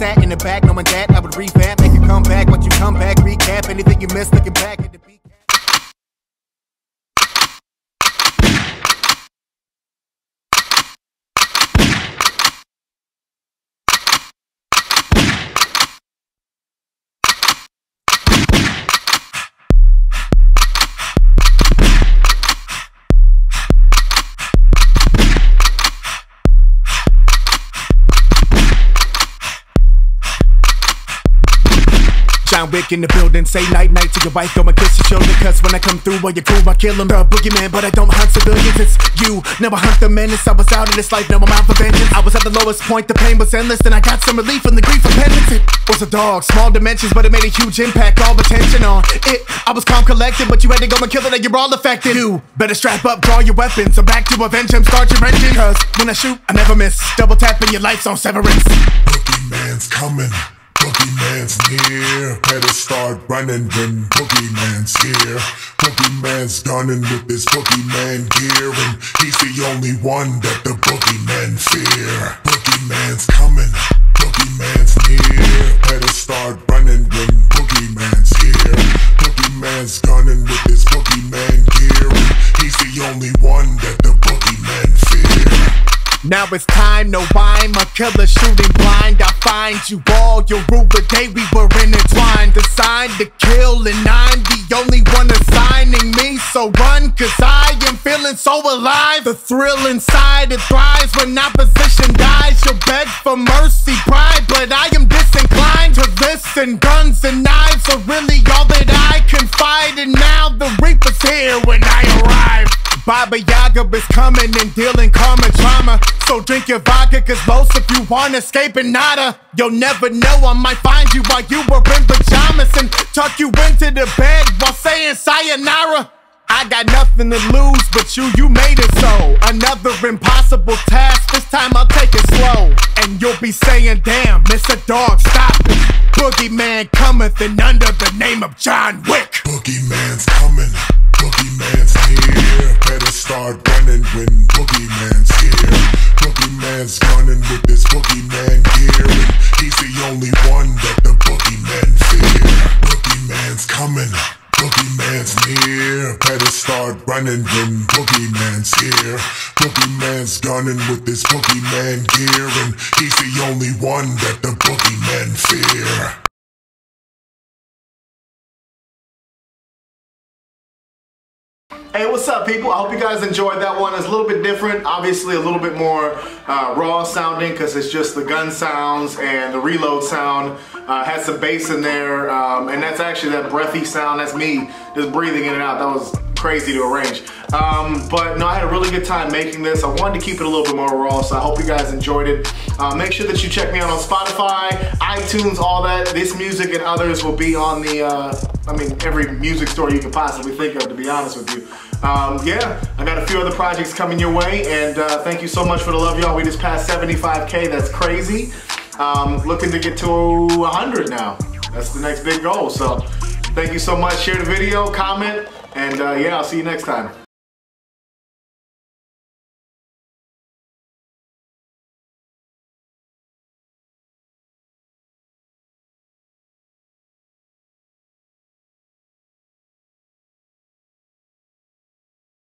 sat in the back knowing that I would revamp, make a comeback, what you come back, recap anything you missed, looking back at the beat. John Wick in the building, say night night to your wife, throw my kiss to shoulder, cause when I come through all your crew I kill them. You're a boogeyman, but I don't hunt civilians, it's you, now I hunt the menace. I was out in this life, now I'm out for vengeance. I was at the lowest point, the pain was endless, and I got some relief from the grief of penance. It was a dog, small dimensions, but it made a huge impact, all attention on it. I was calm, collected, but you had to go and kill it and you're all affected. You better strap up, draw your weapons, I'm back to avenge him, start your engine, cause when I shoot, I never miss, double tapping your life's on severance. Boogeyman's coming, Boogeyman's near, better start running when Boogeyman's here. Boogeyman's gunning with his Boogeyman gear, and he's the only one that the Boogeyman fear. Boogeyman's coming, Boogeyman's near, better start running when Boogeyman's here. Boogeyman's gunning with his Boogeyman gear, and he's the only one that the Boogeyman fear. Now it's time, no rhyme, a killer shooting blind. I find you all, you'll rule the day we were intertwined. Designed to kill and I'm the only one assigning me, so run, cause I am feeling so alive. The thrill inside, it thrives when opposition dies. You'll beg for mercy, pride, but I am disinclined to listen. Guns and knives are really all that I confide, and now the Reaper's here when I arrive. Baba Yaga is coming and dealing karma trauma, so drink your vodka, cause most if you want escaping nada. You'll never know, I might find you while you were in pajamas and tuck you into the bed while saying sayonara. I got nothing to lose but you, you made it so. Another impossible task, this time I'll take it slow. And you'll be saying, damn, it's a dog, stop it. Boogeyman cometh and under the name of John Wick. Boogeyman's coming, Boogeyman's here, better start running when Boogeyman's here. Boogeyman's running with his Boogeyman gear, and he's the only one that the Boogeyman fear. Boogeyman's coming, Boogeyman's near, better start running when Boogeyman's here. Boogeyman's gunning with his Boogeyman gear, and he's the only one that the Boogeyman fear. Hey, what's up, people? I hope you guys enjoyed that one. It's a little bit different, obviously a little bit more raw sounding, because it's just the gun sounds and the reload sound. Had some bass in there, and that's actually that breathy sound. That's me just breathing in and out. That was crazy to arrange. But no, I had a really good time making this. I wanted to keep it a little bit more raw, so I hope you guys enjoyed it. Make sure that you check me out on Spotify, iTunes, all that. This music and others will be on the, I mean, every music store you can possibly think of, to be honest with you. Yeah, I got a few other projects coming your way, and thank you so much for the love, y'all. We just passed 75K, that's crazy. Looking to get to 100 now. That's the next big goal, so thank you so much. Share the video, comment, and yeah, I'll see you next time.